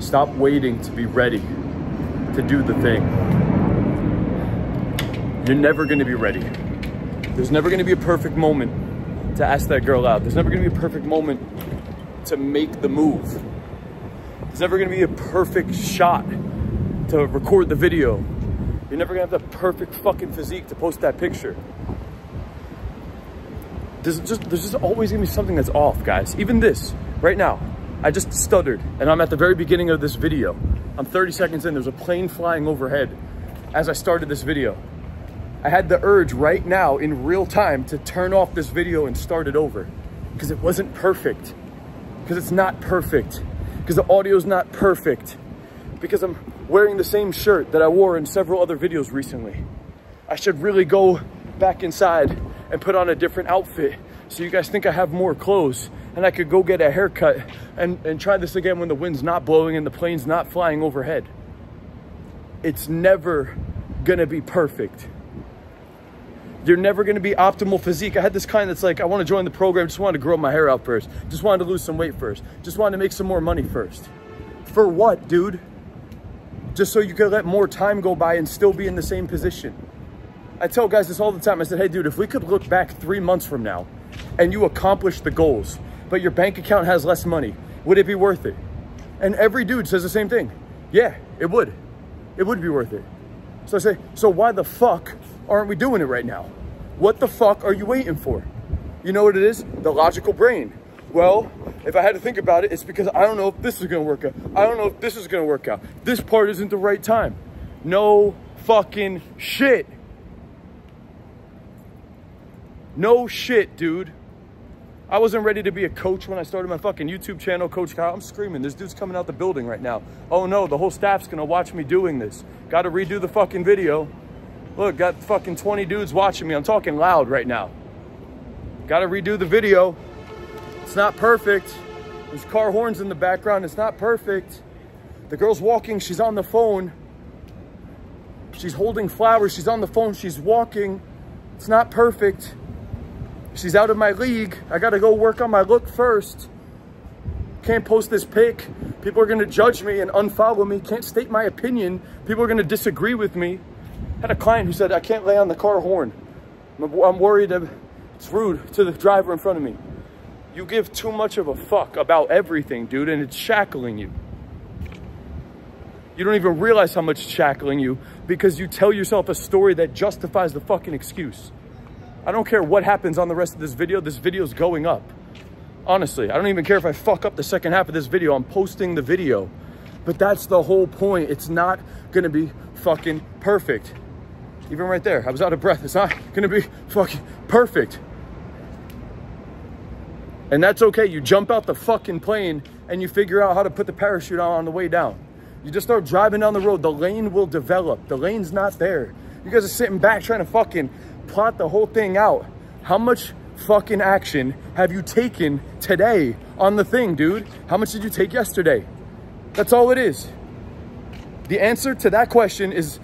Stop waiting to be ready to do the thing. You're never gonna be ready. There's never gonna be a perfect moment to ask that girl out. There's never gonna be a perfect moment to make the move. There's never gonna be a perfect shot to record the video. You're never gonna have the perfect fucking physique to post that picture. There's just always gonna be something that's off, guys. Even this, right now, I just stuttered and I'm at the very beginning of this video. I'm 30 seconds in, there's a plane flying overhead as I started this video. I had the urge right now in real time to turn off this video and start it over because it wasn't perfect, because it's not perfect, because the audio's not perfect, because I'm wearing the same shirt that I wore in several other videos recently. I should really go back inside and put on a different outfit so you guys think I have more clothes and I could go get a haircut and try this again when the wind's not blowing and the plane's not flying overhead. It's never gonna be perfect. You're never gonna be optimal physique. I had this client that's like, I wanna join the program, just wanted to grow my hair out first. Just wanted to lose some weight first. Just wanted to make some more money first. For what, dude? Just so you could let more time go by and still be in the same position. I tell guys this all the time. I said, hey dude, if we could look back 3 months from now and you accomplished the goals, but your bank account has less money, would it be worth it? And every dude says the same thing. Yeah, it would. It would be worth it. So I say, so why the fuck aren't we doing it right now? What the fuck are you waiting for? You know what it is? The logical brain. Well, if I had to think about it, it's because I don't know if this is gonna work out. I don't know if this is gonna work out. This part isn't the right time. No fucking shit. No shit, dude. I wasn't ready to be a coach when I started my fucking YouTube channel, Coach Kyle. I'm screaming. This dude's coming out the building right now. Oh no, the whole staff's gonna watch me doing this. Gotta redo the fucking video. Look, got fucking 20 dudes watching me. I'm talking loud right now. Gotta redo the video. It's not perfect. There's car horns in the background. It's not perfect. The girl's walking. She's on the phone. She's holding flowers. She's on the phone. She's walking. It's not perfect. She's out of my league. I gotta go work on my look first. Can't post this pic. People are gonna judge me and unfollow me. Can't state my opinion. People are gonna disagree with me. I had a client who said, I can't lay on the car horn. I'm worried it's rude to the driver in front of me. You give too much of a fuck about everything, dude, and it's shackling you. You don't even realize how much it's shackling you because you tell yourself a story that justifies the fucking excuse. I don't care what happens on the rest of this video's going up. Honestly, I don't even care if I fuck up the second half of this video, I'm posting the video. But that's the whole point, it's not gonna be fucking perfect. Even right there, I was out of breath, it's not gonna be fucking perfect. And that's okay, you jump out the fucking plane and you figure out how to put the parachute on the way down. You just start driving down the road, the lane will develop, the lane's not there. You guys are sitting back trying to fucking plot the whole thing out. How much fucking action have you taken today on the thing, dude? How much did you take yesterday? That's all it is. The answer to that question is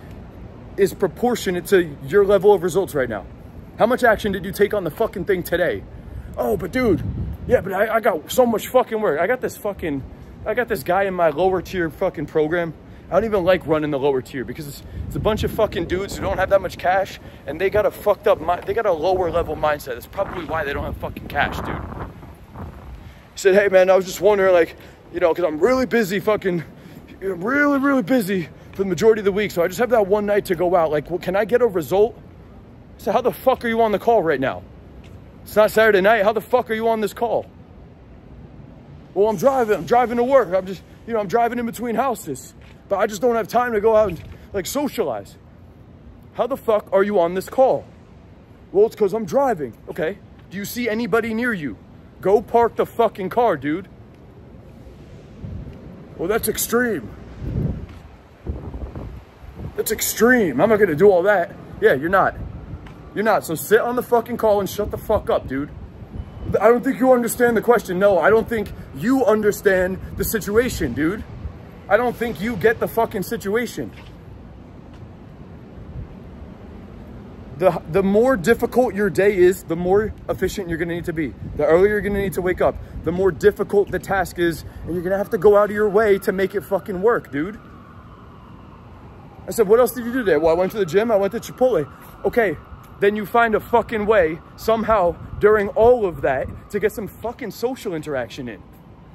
proportionate to your level of results right now. How much action did you take on the fucking thing today? Oh, but dude, yeah, but I got so much fucking work. I got this guy in my lower tier fucking program. I don't even like running the lower tier because it's a bunch of fucking dudes who don't have that much cash and they got a fucked up mind. They got a lower level mindset. That's probably why they don't have fucking cash, dude. He said, hey man, I was just wondering, like, you know, cause I'm really busy fucking, really, really busy for the majority of the week. So I just have that one night to go out. Like, well, can I get a result? I said, how the fuck are you on the call right now? It's not Saturday night. How the fuck are you on this call? Well, I'm driving to work. I'm just, you know, I'm driving in between houses. But I just don't have time to go out and like socialize. How the fuck are you on this call? Well, it's because I'm driving. Okay. Do you see anybody near you? Go park the fucking car, dude. Well, that's extreme. That's extreme. I'm not going to do all that. Yeah, you're not. You're not. So sit on the fucking call and shut the fuck up, dude. I don't think you understand the question. No, I don't think you understand the situation, dude. I don't think you get the fucking situation. The more difficult your day is, the more efficient you're gonna need to be. The earlier you're gonna need to wake up, the more difficult the task is, and you're gonna have to go out of your way to make it fucking work, dude. I said, what else did you do today? Well, I went to the gym, I went to Chipotle. Okay, then you find a fucking way somehow during all of that to get some fucking social interaction in.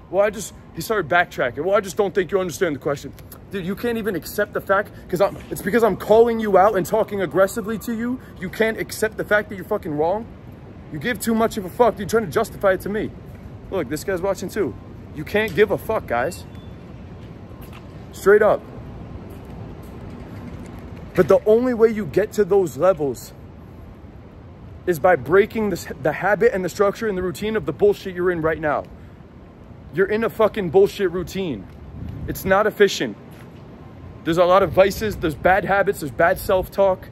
Well, he started backtracking. Well, I just don't think you understand the question. Dude, you can't even accept the fact, it's because I'm calling you out and talking aggressively to you. You can't accept the fact that you're fucking wrong. You give too much of a fuck. You're trying to justify it to me. Look, this guy's watching too. You can't give a fuck, guys. Straight up. But the only way you get to those levels is by breaking the habit and the structure and the routine of the bullshit you're in right now. You're in a fucking bullshit routine. It's not efficient. There's a lot of vices, there's bad habits, there's bad self-talk.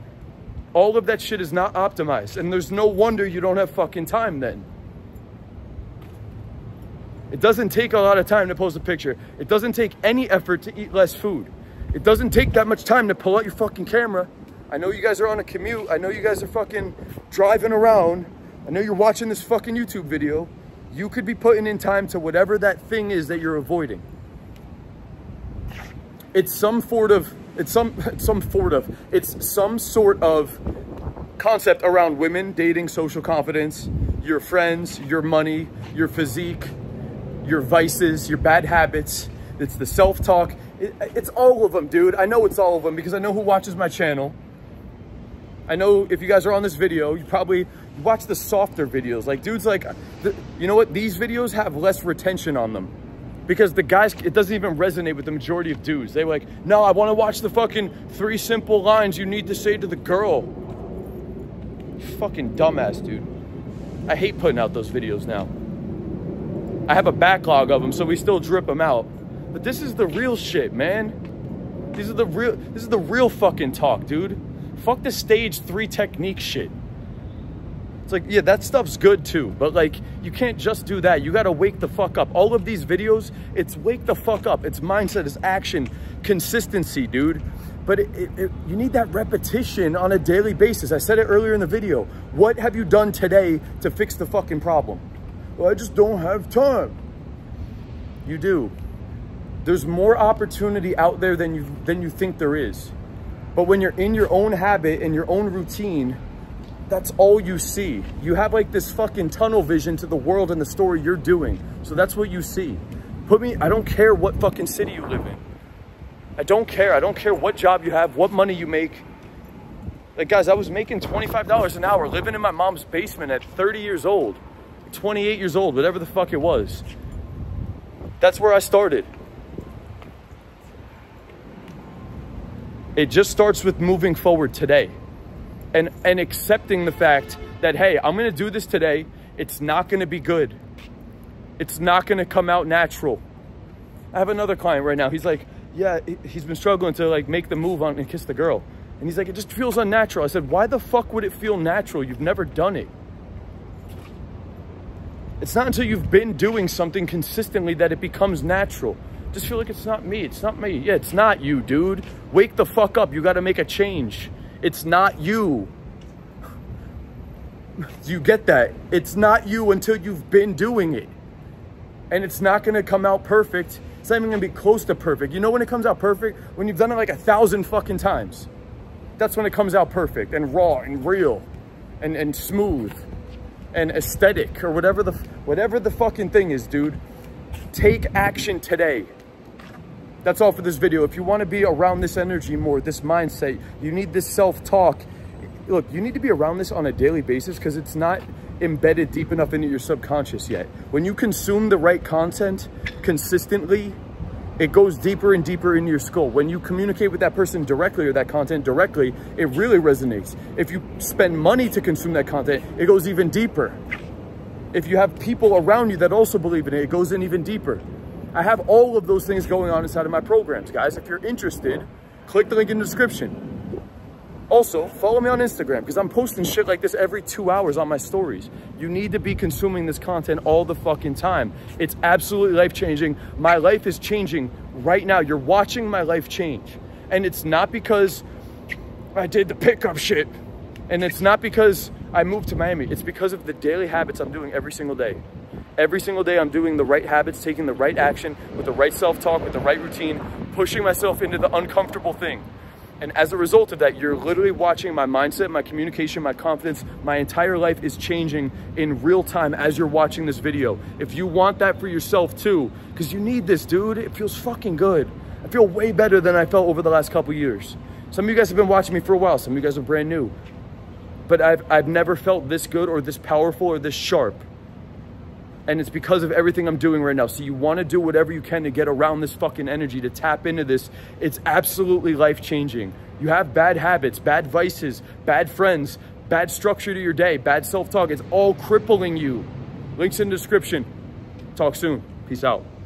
All of that shit is not optimized. And there's no wonder you don't have fucking time then. It doesn't take a lot of time to post a picture. It doesn't take any effort to eat less food. It doesn't take that much time to pull out your fucking camera. I know you guys are on a commute. I know you guys are fucking driving around. I know you're watching this fucking YouTube video. You could be putting in time to whatever that thing is that you're avoiding. It's some sort of concept around women, dating, social confidence, your friends, your money, your physique, your vices, your bad habits. It's the self-talk. It's all of them, dude. I know it's all of them because I know who watches my channel. I know if you guys are on this video, you probably watch the softer videos. Like dudes like, you know what? These videos have less retention on them because the guys, it doesn't even resonate with the majority of dudes. They like, no, I want to watch the fucking 3 simple lines you need to say to the girl. You fucking dumbass, dude. I hate putting out those videos now. I have a backlog of them, so we still drip them out. But this is the real shit, man. This is the real fucking talk, dude. Fuck the stage 3 technique shit. It's like, yeah, that stuff's good too, but like, you can't just do that. You gotta wake the fuck up. All of these videos, it's wake the fuck up. It's mindset, it's action, consistency, dude. But you need that repetition on a daily basis. I said it earlier in the video. What have you done today to fix the fucking problem? Well, I just don't have time. You do. There's more opportunity out there than you think there is. But when you're in your own habit and your own routine, that's all you see. You have like this fucking tunnel vision to the world and the story you're doing. So that's what you see. I don't care what fucking city you live in. I don't care. I don't care what job you have, what money you make. Like guys, I was making $25 an hour living in my mom's basement at 30 years old, 28 years old, whatever the fuck it was. That's where I started. It just starts with moving forward today and accepting the fact that, hey, I'm going to do this today. It's not going to be good. It's not going to come out natural. I have another client right now. He's like, yeah, he's been struggling to like make the move on and kiss the girl. And he's like, it just feels unnatural. I said, why the fuck would it feel natural? You've never done it. It's not until you've been doing something consistently that it becomes natural. Just feel like it's not me. It's not me. Yeah, it's not you, dude. Wake the fuck up. You got to make a change. It's not you. Do you get that? It's not you until you've been doing it. And it's not going to come out perfect. It's not even going to be close to perfect. You know when it comes out perfect? When you've done it like 1,000 fucking times. That's when it comes out perfect and raw and real and smooth and aesthetic or whatever the fucking thing is, dude. Take action today. That's all for this video. If you want to be around this energy more, this mindset, you need this self-talk. Look, you need to be around this on a daily basis because it's not embedded deep enough into your subconscious yet. When you consume the right content consistently, it goes deeper and deeper into your skull. When you communicate with that person directly or that content directly, it really resonates. If you spend money to consume that content, it goes even deeper. If you have people around you that also believe in it, it goes in even deeper. I have all of those things going on inside of my programs, guys. If you're interested, click the link in the description. Also, follow me on Instagram because I'm posting shit like this every 2 hours on my stories. You need to be consuming this content all the fucking time. It's absolutely life-changing. My life is changing right now. You're watching my life change. And it's not because I did the pickup shit. And it's not because I moved to Miami. It's because of the daily habits I'm doing every single day. Every single day I'm doing the right habits, taking the right action, with the right self-talk, with the right routine, pushing myself into the uncomfortable thing. And as a result of that, you're literally watching my mindset, my communication, my confidence, my entire life is changing in real time as you're watching this video. If you want that for yourself too, because you need this, dude, it feels fucking good. I feel way better than I felt over the last couple years. Some of you guys have been watching me for a while. Some of you guys are brand new. But I've never felt this good or this powerful or this sharp. And it's because of everything I'm doing right now. So you want to do whatever you can to get around this fucking energy, to tap into this. It's absolutely life-changing. You have bad habits, bad vices, bad friends, bad structure to your day, bad self-talk. It's all crippling you. Links in the description. Talk soon. Peace out.